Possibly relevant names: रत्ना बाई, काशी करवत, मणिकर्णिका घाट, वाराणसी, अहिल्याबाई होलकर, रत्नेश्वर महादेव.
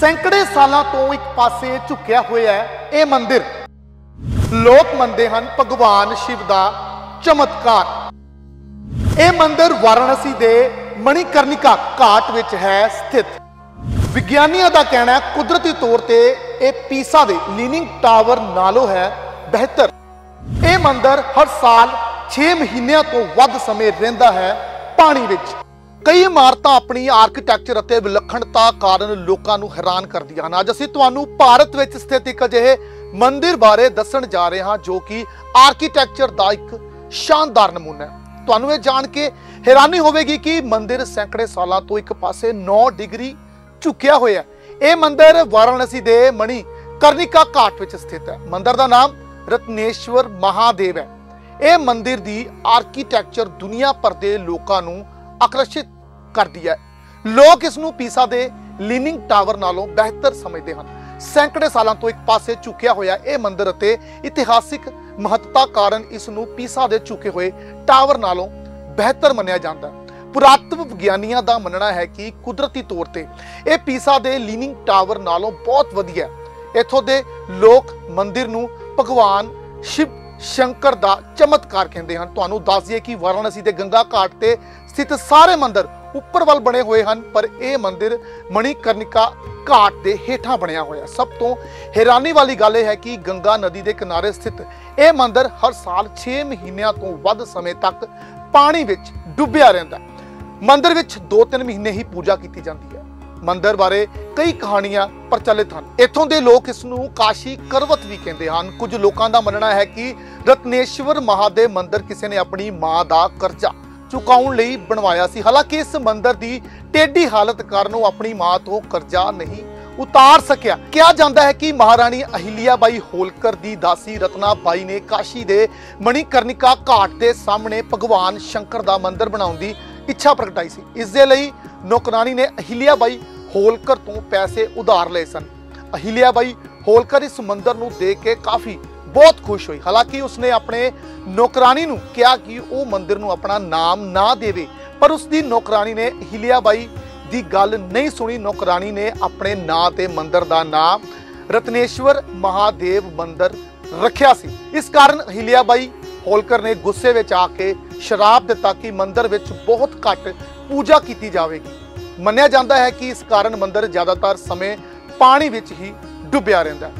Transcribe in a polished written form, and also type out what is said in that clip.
सैकड़े सालों तो एक पासे झुकया हुआ है यह मंदिर। लोग मनते हैं भगवान शिव का चमत्कार। यह मंदिर वाराणसी के मणिकर्णिका घाट में है स्थित। विज्ञानियों का कहना है कुदरती तौर पर यह पीसा के लीनिंग टावर नालों है बेहतर। यह मंदिर हर साल 6 महीनों तो वध समय रहिंदा है पानी विच। कई इमारतां अपनी आर्कीटैक्चर अते विलक्षणता कारण लोकां नूं हैरान करदियां हन। अज असीं तुहानूं भारत विच स्थित एक अजिहे मंदिर बारे दस्सण जा रहे हां जो कि आर्कीटैक्चर दा एक शानदार नमूना है। तुहानूं इह जाण के हैरानी होवेगी कि मंदिर सैकड़े सालां तों एक पासे 9 डिग्री झुकिया होया है। यह मंदिर वाराणसी के मणिकर्णिका घाट विच स्थित है। मंदिर का नाम रत्नेश्वर महादेव है। यह मंदिर की आर्कीटैक्चर दुनिया भर के लोगों नूं आकर्षित कर दिया है। लोग इसनूं पीसा दे लीनिंग टावर नालों बेहतर समझते हैं। सैकड़े सालों तो एक पासे झुकया होया यह मंदिर अते इतिहासिक महत्ता कारण इसनूं पीसा दे झुके हुए टावर नालों बेहतर मनिया जाता है। पुरातत्व विज्ञानियों का मनना है कि कुदरती तौर पर यह पीसा दे लीनिंग टावर नालों बहुत वधिया है। इत्थों दे लोग मंदिर नूं भगवान शिव शंकर का चमत्कार कहते हैं। तुहानूं दस दिए कि वाराणसी के गंगा घाट से स्थित सारे मंदिर उपर वाल बने हुए हैं, पर यह मंदिर मणिकर्णिका घाट के हेठा बनया हुआ। सब तो हैरानी वाली गल है कि गंगा नदी के किनारे स्थित यह मंदिर हर साल 6 महीनों तो वध समय तक पानी विच डुबया रहिंदा। मंदिर विच 2-3 महीने ही पूजा की जाती है। मंदिर बारे कई कहानियां प्रचलित हैं। इत्थों के लोग इसनूं काशी करवत भी कहते हैं। कुछ लोगों का मनना है कि रत्नेश्वर महादेव मंदिर किसी ने अपनी मां का करजा चुकाउण लई बनवाया सी। हालांकि इस मंदिर की टेढ़ी हालत कारण वह अपनी मां तो करजा नहीं उतार सकिया। कहा जाता है कि महाराणी अहिल्याबाई होलकर की दासी रत्ना बाई ने काशी के मणिकर्णिका घाट के सामने भगवान शंकर का मंदिर बनाने की इच्छा प्रगटाई सी। इस दे लई नौकरानी ने अहिल्याबाई होलकर तो पैसे उधार लए सन। अहिल्याबाई होलकर इस मंदिर नूं देख के काफ़ी बहुत खुश हुई। हालांकि उसने अपने नौकरानी नूं कहा कि वह मंदिर नूं अपना नाम ना देवे, पर उसकी नौकरानी ने अहिल्याबाई दी गल नहीं सुनी। नौकरानी ने अपने नाम ते मंदिर का नाम रत्नेश्वर महादेव मंदिर रखिया सी। इस कारण अहिल्याबाई होलकर ने गुस्से में आके शराब दिता कि मंदिर में बहुत घट पूजा की जाएगी। मनिया जाता है कि इस कारण मंदिर ज़्यादातर समय पानी में ही डुबया रहता है।